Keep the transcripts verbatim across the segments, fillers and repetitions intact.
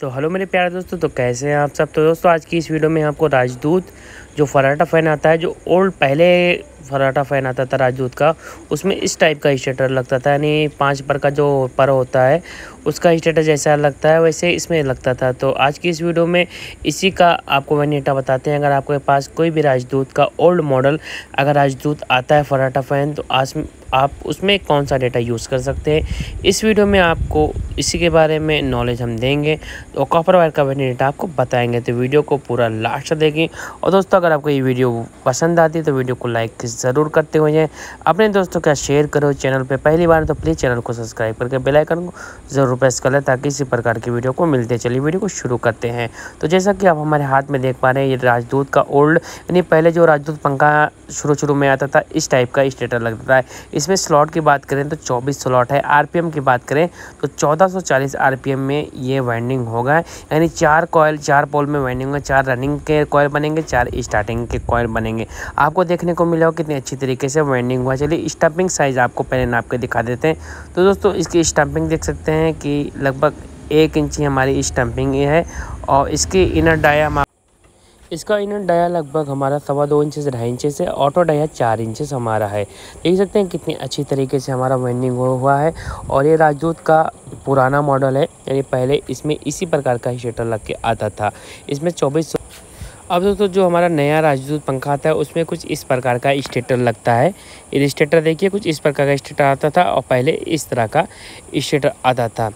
तो हेलो मेरे प्यारे दोस्तों, तो कैसे हैं आप सब। तो दोस्तों आज की इस वीडियो में आपको राजदूत जो फराटा फ़ैन आता है, जो ओल्ड पहले फराटा फ़ैन आता था राजदूत का, उसमें इस टाइप का स्टेटर लगता था, यानी पाँच पर का जो पर होता है उसका स्टेटर जैसा लगता है वैसे इसमें लगता था। तो आज की इस वीडियो में इसी का आपको वैनिटा बताते हैं। अगर आपके पास कोई भी राजदूत का ओल्ड मॉडल अगर राजदूत आता है फराटा फ़ैन, तो आज आप उसमें कौन सा डेटा यूज़ कर सकते हैं, इस वीडियो में आपको इसी के बारे में नॉलेज हम देंगे और कॉपर वायर का वैनिटा आपको बताएंगे। तो वीडियो को पूरा लास्ट देखें। और दोस्तों अगर आपको ये वीडियो पसंद आती है तो वीडियो को लाइक ज़रूर करते हुए अपने दोस्तों का शेयर करो। चैनल पर पहली बार तो प्लीज़ चैनल को सब्सक्राइब करके बेल आइकन को ज़रूर प्रेस कर लें ताकि इसी प्रकार की वीडियो को मिलते। चलिए वीडियो को शुरू करते हैं। तो जैसा कि आप हमारे हाथ में देख पा रहे हैं, ये राजदूत का ओल्ड यानी पहले जो राजदूत पंखा शुरू शुरू में आता था इस टाइप का स्टेटर लगता है। इसमें स्लॉट की बात करें तो चौबीस स्लॉट है। आरपीएम की बात करें तो चौदह सौ चालीस आरपीएम में ये वाइंडिंग होगा, यानी चार कॉयल चार पोल में वाइंडिंग होगा। चार रनिंग के कॉयल बनेंगे, चार स्टार्टिंग के कॉयल बनेंगे। आपको देखने को मिलेगा कितनी अच्छी तरीके से वाइंडिंग हुआ। चलिए स्टंपिंग साइज़ आपको पहले नाप के दिखा देते हैं। तो दोस्तों इसकी स्टंपिंग देख सकते हैं कि लगभग एक इंची हमारी स्टंपिंग है और इसकी इनर डाया इसका इनर डाया लगभग हमारा सवा दो इंच से ढाई इंच से, ऑटो डाया चार इंच हमारा है। देख सकते हैं कितनी अच्छी तरीके से हमारा वाइंडिंग हुआ है। और ये राजदूत का पुराना मॉडल है, यानी पहले इसमें इसी प्रकार का ही स्टेटर लग के आता था। इसमें चौबीस। अब दोस्तों जो हमारा नया राजदूत पंखा आता है उसमें कुछ इस प्रकार का स्टेटर लगता है। ये स्टेटर देखिए, कुछ इस प्रकार का स्टेटर आता था और पहले इस तरह का स्टेटर आता था।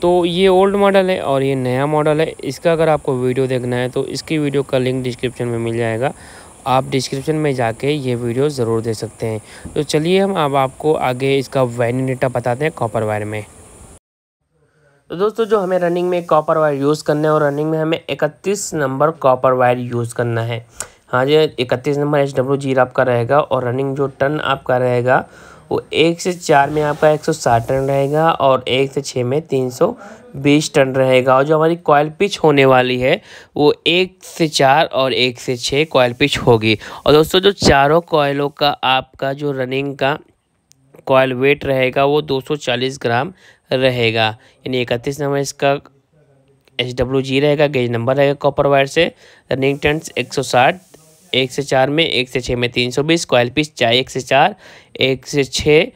तो ये ओल्ड मॉडल है और ये नया मॉडल है। इसका अगर आपको वीडियो देखना है तो इसकी वीडियो का लिंक डिस्क्रिप्शन में मिल जाएगा। आप डिस्क्रिप्शन में जाके ये वीडियो ज़रूर देख सकते हैं। तो चलिए हम अब आपको आगे इसका वायरिंग डेटा बताते हैं कॉपर वायर में। तो दोस्तों जो हमें रनिंग में कॉपर वायर यूज़ करना है और रनिंग में हमें इकतीस नंबर कॉपर वायर यूज़ करना है। हाँ जी, इकतीस नंबर एच डब्ल्यू जीरो आपका रहेगा और रनिंग जो टन आपका रहेगा वो एक से चार में आपका एक सौ साठ टन रहेगा और एक से छः में तीन सौ बीस टन रहेगा। और जो हमारी कॉयल पिच होने वाली है वो एक से चार और एक से छः कॉयल पिच होगी। और दोस्तों जो चारों कॉयलों का आपका जो रनिंग का कॉयल वेट रहेगा वो दो सौ चालीस ग्राम रहेगा, यानी इकतीस नंबर इसका एच डब्ल्यू जी रहेगा, गेज नंबर रहेगा कॉपर वायर से। रनिंग टन एक सौ साठ, एक से चार में, एक से छः में तीन सौ बीस। कॉयल पिच चाहे एक से चार, एक से छः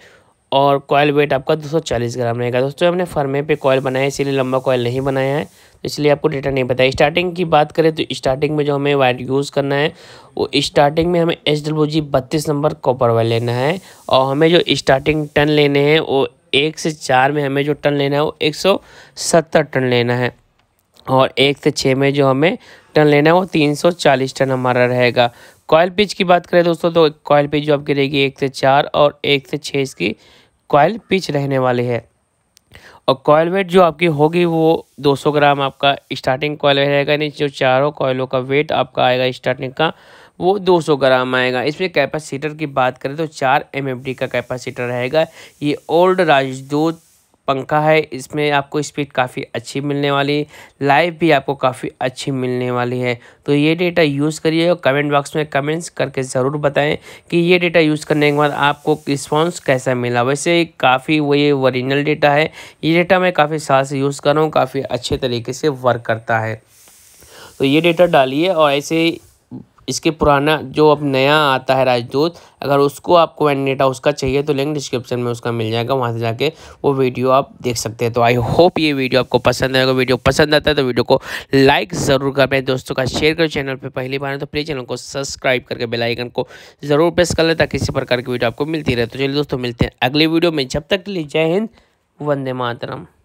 और कॉयल वेट आपका दो सौ चालीस ग्राम रहेगा। दोस्तों हमने फर्मे पे कॉयल बनाया है, इसीलिए लंबा कॉयल नहीं बनाया है, इसलिए आपको डेटा नहीं पता है। स्टार्टिंग की बात करें तो स्टार्टिंग में जो हमें वायर यूज़ करना है वो स्टार्टिंग में हमें एच डब्ल्यू जी बत्तीस नंबर कॉपर वायर लेना है। और हमें जो स्टार्टिंग टन लेने हैं वो एक से चार में हमें जो टन लेना है वो एक सौ सत्तर टन लेना है और एक से छः में जो हमें टन लेना है वो तीन सौ चालीस टन हमारा रहेगा। कॉयल पिच की बात करें दोस्तों तो कॉयल पिच जो आपकी रहेगी एक से चार और एक से छः इसकी कॉयल पिच रहने वाली है। और कॉयल वेट जो आपकी होगी वो दो सौ ग्राम आपका स्टार्टिंग कॉयल वेट रहेगा, यानी जो चारों कॉयलों का वेट आपका आएगा स्टार्टिंग का वो दो सौ ग्राम आएगा। इसमें कैपेसिटर की बात करें तो चार एम एफ डी का कैपेसिटर रहेगा। ये ओल्ड राजदूत पंखा है, इसमें आपको स्पीड काफ़ी अच्छी मिलने वाली, लाइफ भी आपको काफ़ी अच्छी मिलने वाली है। तो ये डेटा यूज़ करिए और कमेंट बॉक्स में कमेंट्स करके ज़रूर बताएं कि ये डेटा यूज़ करने के बाद आपको रिस्पॉन्स कैसा मिला। वैसे काफ़ी वो ये ओरिजिनल डेटा है, ये डेटा मैं काफ़ी साल से यूज़ कर रहा हूँ, काफ़ी अच्छे तरीके से वर्क करता है। तो ये डेटा डालिए और ऐसे इसके पुराना जो अब नया आता है राजदूत, अगर उसको आपको वैनिटा उसका चाहिए तो लिंक डिस्क्रिप्शन में उसका मिल जाएगा, वहाँ से जाके वो वीडियो आप देख सकते हैं। तो आई होप ये वीडियो आपको पसंद आएगा। वीडियो पसंद आता है तो वीडियो को लाइक ज़रूर कर, अपने दोस्तों का शेयर करो। चैनल पर पहली बार है तो प्लीज़ चैनल को सब्सक्राइब करके बेल आइकन को ज़रूर प्रेस कर लें ताकि इसी प्रकार की वीडियो आपको मिलती रहे। तो चलिए दोस्तों मिलते हैं अगले वीडियो में, जब तक के लिए जय हिंद, वंदे मातरम।